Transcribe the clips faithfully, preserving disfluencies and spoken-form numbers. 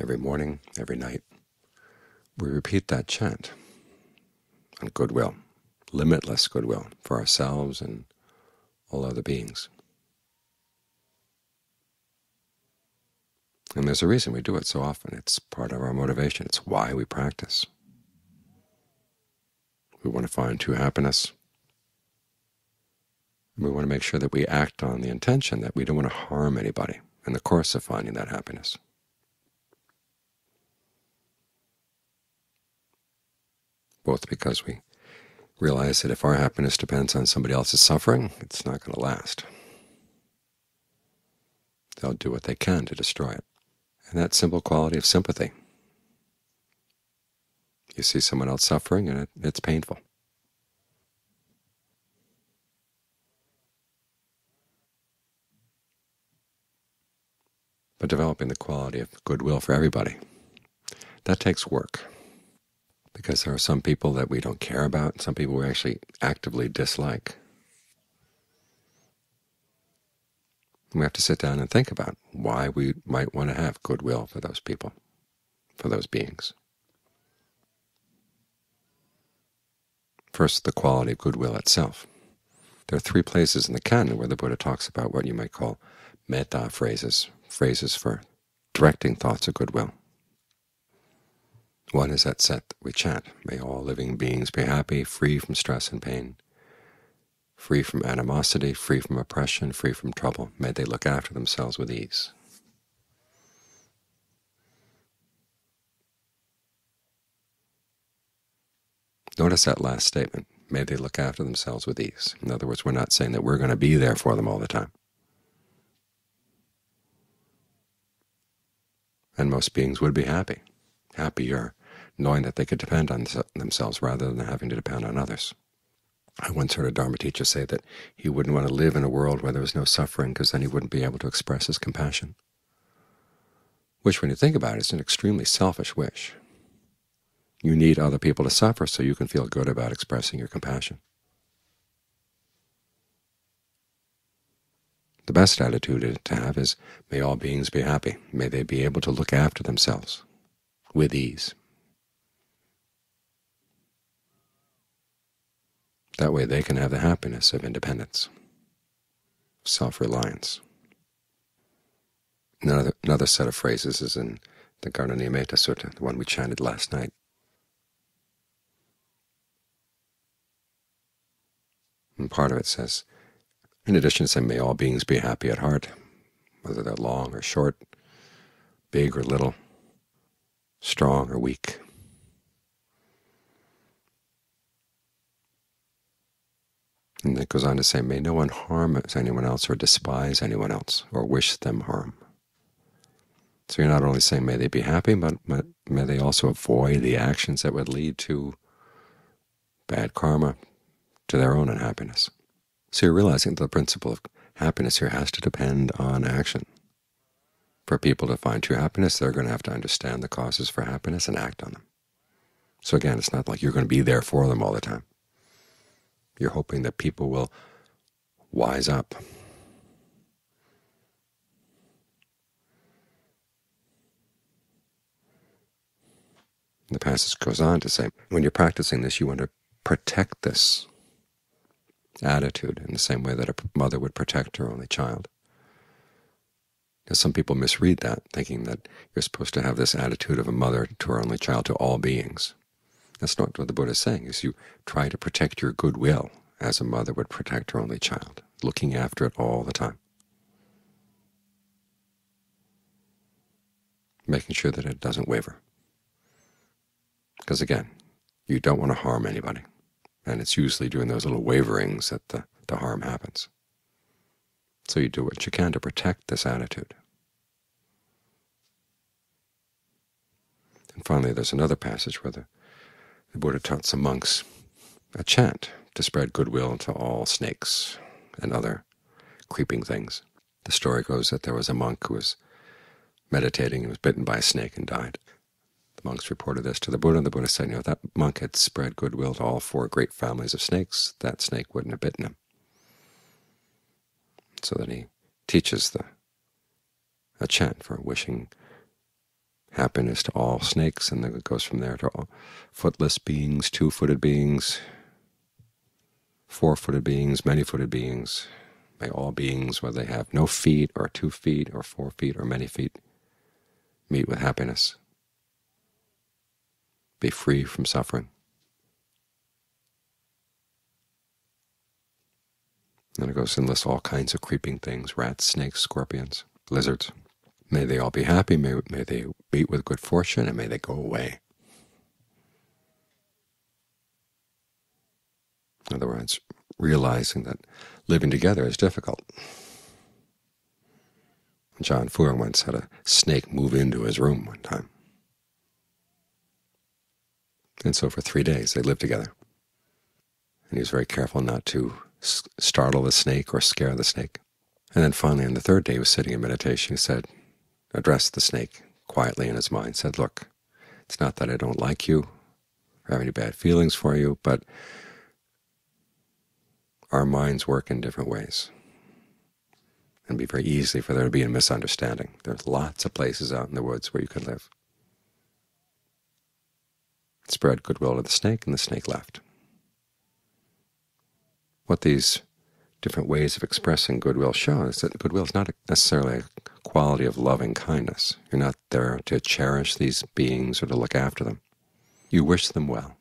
every morning, every night, we repeat that chant on goodwill, limitless goodwill for ourselves and all other beings. And there's a reason we do it so often. It's part of our motivation. It's why we practice. We want to find true happiness. We want to make sure that we act on the intention that we don't want to harm anybody in the course of finding that happiness. Both because we realize that if our happiness depends on somebody else's suffering, it's not going to last. They'll do what they can to destroy it. And that simple quality of sympathy. You see someone else suffering, and it, it's painful. But developing the quality of goodwill for everybody, that takes work, because there are some people that we don't care about, and some people we actually actively dislike. And we have to sit down and think about why we might want to have goodwill for those people, for those beings. First, the quality of goodwill itself. There are three places in the canon where the Buddha talks about what you might call metta phrases, phrases for directing thoughts of goodwill. One is that set that we chant, may all living beings be happy, free from stress and pain, free from animosity, free from oppression, free from trouble, may they look after themselves with ease. Notice that last statement, may they look after themselves with ease. In other words, we're not saying that we're going to be there for them all the time. And most beings would be happy, happier, knowing that they could depend on themselves rather than having to depend on others. I once heard a Dharma teacher say that he wouldn't want to live in a world where there was no suffering, because then he wouldn't be able to express his compassion. Which, when you think about it, is an extremely selfish wish. You need other people to suffer so you can feel good about expressing your compassion. The best attitude to have is, may all beings be happy, may they be able to look after themselves with ease. That way they can have the happiness of independence, self-reliance. Another, another set of phrases is in the Garnaniya Metta Sutta, the one we chanted last night. And part of it says, in addition to saying, may all beings be happy at heart, whether they're long or short, big or little, strong or weak. And it goes on to say, may no one harm anyone else or despise anyone else or wish them harm. So you're not only saying may they be happy, but may they also avoid the actions that would lead to bad karma, to their own unhappiness. So you're realizing that the principle of happiness here has to depend on action. For people to find true happiness, they're going to have to understand the causes for happiness and act on them. So again, it's not like you're going to be there for them all the time. You're hoping that people will wise up. The passage goes on to say, when you're practicing this, you want to protect this attitude in the same way that a mother would protect her only child. Now, some people misread that, thinking that you're supposed to have this attitude of a mother to her only child, to all beings. That's not what the Buddha is saying, is you try to protect your goodwill as a mother would protect her only child, looking after it all the time, making sure that it doesn't waver. Because again, you don't want to harm anybody, and it's usually during those little waverings that the, the harm happens. So you do what you can to protect this attitude. And finally, there's another passage where the The Buddha taught some monks a chant to spread goodwill to all snakes and other creeping things. The story goes that there was a monk who was meditating and was bitten by a snake and died. The monks reported this to the Buddha, and the Buddha said, you know, if that monk had spread goodwill to all four great families of snakes, that snake wouldn't have bitten him. So then he teaches the, a chant for wishing happiness to all snakes, and then it goes from there to all footless beings, two-footed beings, four-footed beings, many-footed beings. May all beings, whether they have no feet or two feet or four feet or many feet, meet with happiness, be free from suffering. Then it goes and lists all kinds of creeping things, rats, snakes, scorpions, lizards. May they all be happy, may, may they meet with good fortune, and may they go away. In other words, realizing that living together is difficult. John Fuhr once had a snake move into his room one time. And so for three days they lived together. And he was very careful not to startle the snake or scare the snake. And then finally on the third day he was sitting in meditation. He said, addressed the snake quietly in his mind, said, look, it's not that I don't like you or have any bad feelings for you, but our minds work in different ways. And it'd be very easy for there to be a misunderstanding. There's lots of places out in the woods where you can live. Spread goodwill to the snake, and the snake left. What these different ways of expressing goodwill show is that goodwill is not necessarily a quality of loving kindness. You're not there to cherish these beings or to look after them. You wish them well,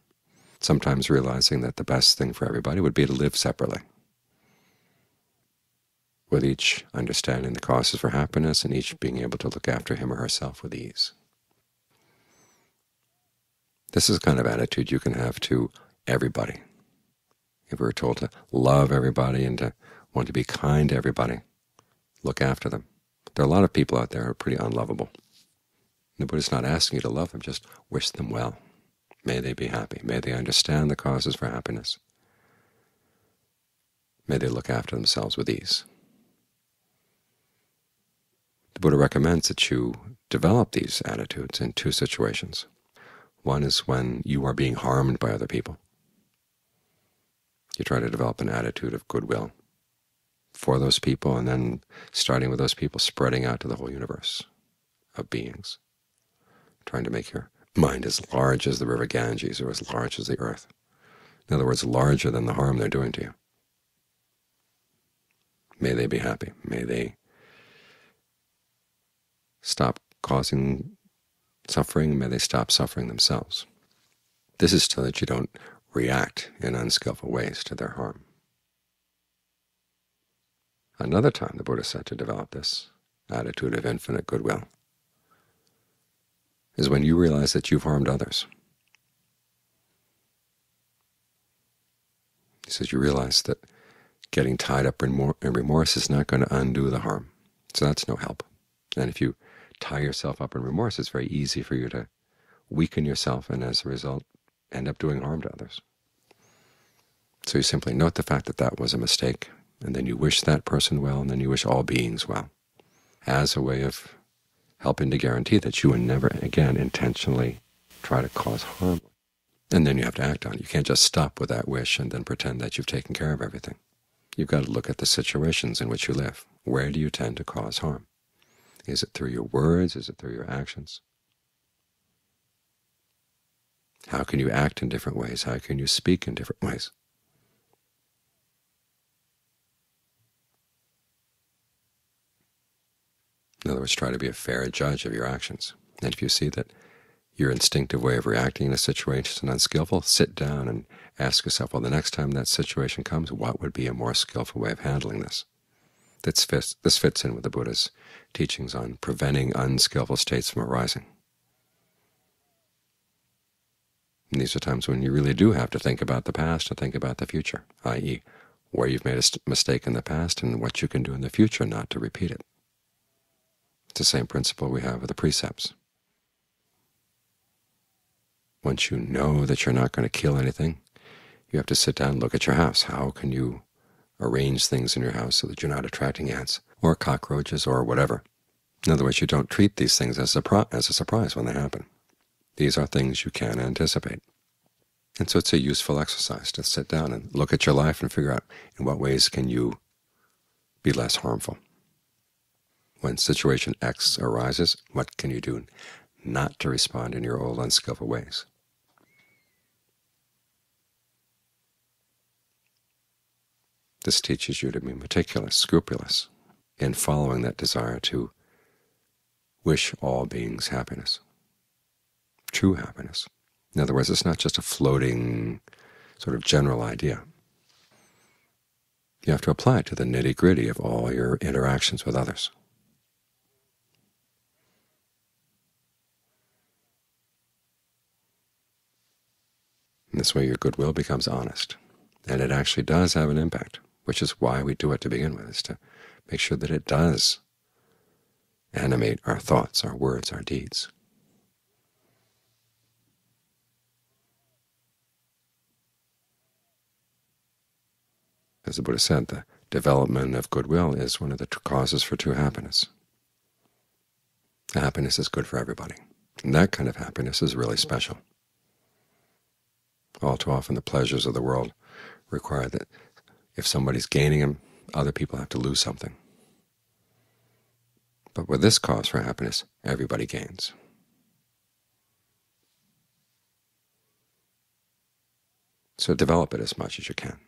sometimes realizing that the best thing for everybody would be to live separately, with each understanding the causes for happiness and each being able to look after him or herself with ease. This is the kind of attitude you can have to everybody. If we were told to love everybody and to want to be kind to everybody, look after them. There are a lot of people out there who are pretty unlovable. The Buddha's not asking you to love them, just wish them well. May they be happy. May they understand the causes for happiness. May they look after themselves with ease. The Buddha recommends that you develop these attitudes in two situations. One is when you are being harmed by other people. You try to develop an attitude of goodwill for those people, and then starting with those people, spreading out to the whole universe of beings, trying to make your mind as large as the river Ganges or as large as the earth. In other words, larger than the harm they're doing to you. May they be happy. May they stop causing suffering, may they stop suffering themselves. This is so that you don't react in unskillful ways to their harm. Another time the Buddha said to develop this attitude of infinite goodwill is when you realize that you've harmed others. He says you realize that getting tied up in remorse is not going to undo the harm, so that's no help. And if you tie yourself up in remorse, it's very easy for you to weaken yourself and as a result end up doing harm to others. So you simply note the fact that that was a mistake, and then you wish that person well, and then you wish all beings well, as a way of helping to guarantee that you will never again intentionally try to cause harm. And then you have to act on it. You can't just stop with that wish and then pretend that you've taken care of everything. You've got to look at the situations in which you live. Where do you tend to cause harm? Is it through your words? Is it through your actions? How can you act in different ways? How can you speak in different ways? In other words, try to be a fair judge of your actions. And if you see that your instinctive way of reacting in a situation is unskillful, sit down and ask yourself, well, the next time that situation comes, what would be a more skillful way of handling this? This fits, this fits in with the Buddha's teachings on preventing unskillful states from arising. And these are times when you really do have to think about the past and think about the future, that is where you've made a mistake in the past and what you can do in the future not to repeat it. It's the same principle we have with the precepts. Once you know that you're not going to kill anything, you have to sit down and look at your house. How can you arrange things in your house so that you're not attracting ants or cockroaches or whatever? In other words, you don't treat these things as a, as a surprise when they happen. These are things you can anticipate. And so it's a useful exercise to sit down and look at your life and figure out in what ways can you be less harmful. When situation X arises, what can you do not to respond in your old unskillful ways. This teaches you to be meticulous, scrupulous, in following that desire to wish all beings happiness, true happiness. In other words, it's not just a floating sort of general idea. You have to apply it to the nitty-gritty of all your interactions with others. In this way your goodwill becomes honest, and it actually does have an impact, which is why we do it to begin with, is to make sure that it does animate our thoughts, our words, our deeds. As the Buddha said, the development of goodwill is one of the causes for true happiness. Happiness is good for everybody, and that kind of happiness is really special. All too often the pleasures of the world require that if somebody's gaining them, other people have to lose something. But with this cause for happiness, everybody gains. So develop it as much as you can.